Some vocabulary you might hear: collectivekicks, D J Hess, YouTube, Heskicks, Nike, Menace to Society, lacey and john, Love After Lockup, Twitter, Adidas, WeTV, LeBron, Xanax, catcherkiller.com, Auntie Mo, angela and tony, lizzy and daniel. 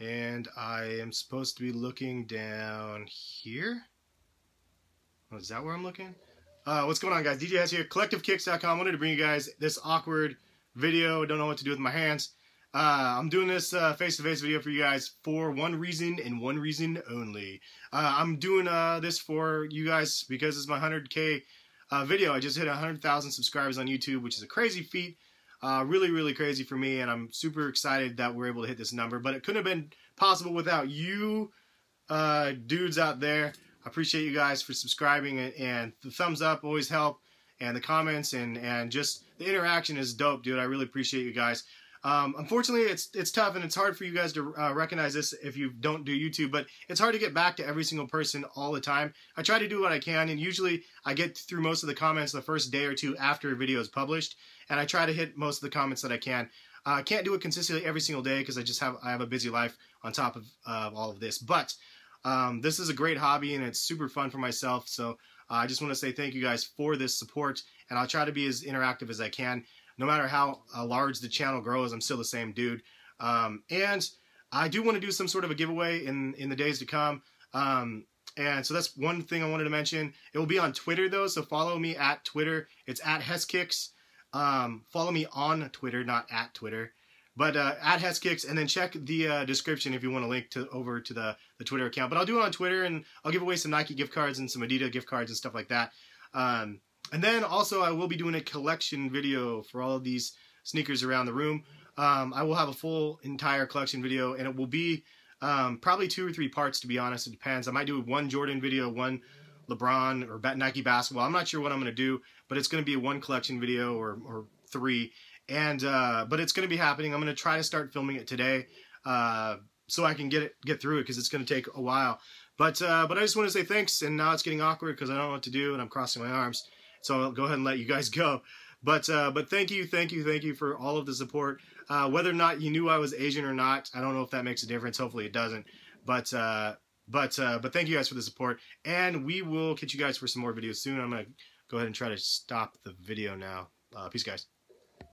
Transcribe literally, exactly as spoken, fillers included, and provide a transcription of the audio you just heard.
and I am supposed to be looking down here. Oh, is that where I'm looking? Uh, what's going on, guys? D J Hess here, collective kicks dot com. Wanted to bring you guys this awkward video. Don't know what to do with my hands. Uh, I'm doing this uh, face-to-face video for you guys for one reason and one reason only. Uh, I'm doing uh, this for you guys because it's my one hundred K uh, video. I just hit one hundred thousand subscribers on YouTube, which is a crazy feat. Uh, really, really crazy for me, and I'm super excited that we're able to hit this number. But it couldn't have been possible without you uh, dudes out there. I appreciate you guys for subscribing, and, and the thumbs up always help, and the comments, and, and just the interaction is dope, dude. I really appreciate you guys. Um, unfortunately, it's it's tough, and it's hard for you guys to uh, recognize this if you don't do YouTube, but it's hard to get back to every single person all the time. I try to do what I can, and usually I get through most of the comments the first day or two after a video is published, and I try to hit most of the comments that I can. I uh, can't do it consistently every single day because I just have I have a busy life on top of uh, all of this, but um, this is a great hobby, and it's super fun for myself, so uh, I just want to say thank you guys for this support, and I'll try to be as interactive as I can. No matter how uh, large the channel grows, I'm still the same dude. Um, and I do want to do some sort of a giveaway in, in the days to come. Um, and so that's one thing I wanted to mention. It will be on Twitter, though, so follow me at Twitter. It's at Heskicks. Um, follow me on Twitter, not at Twitter. But uh, at Heskicks, and then check the uh, description if you want to link to over to the, the Twitter account. But I'll do it on Twitter, and I'll give away some Nike gift cards and some Adidas gift cards and stuff like that. Um, And then also I will be doing a collection video for all of these sneakers around the room. Um, I will have a full entire collection video, and it will be um, probably two or three parts, to be honest. It depends. I might do one Jordan video, one LeBron or Nike basketball. I'm not sure what I'm going to do, but it's going to be one collection video or, or three. And uh, but it's going to be happening. I'm going to try to start filming it today uh, so I can get it, get through it, because it's going to take a while. But, uh, but I just want to say thanks, and now it's getting awkward because I don't know what to do, and I'm crossing my arms. So I'll go ahead and let you guys go. But uh, but thank you, thank you, thank you for all of the support. Uh, whether or not you knew I was Asian or not, I don't know if that makes a difference. Hopefully it doesn't. But uh, but uh, but thank you guys for the support. And we will catch you guys for some more videos soon. I'm going to go ahead and try to stop the video now. Uh, peace, guys.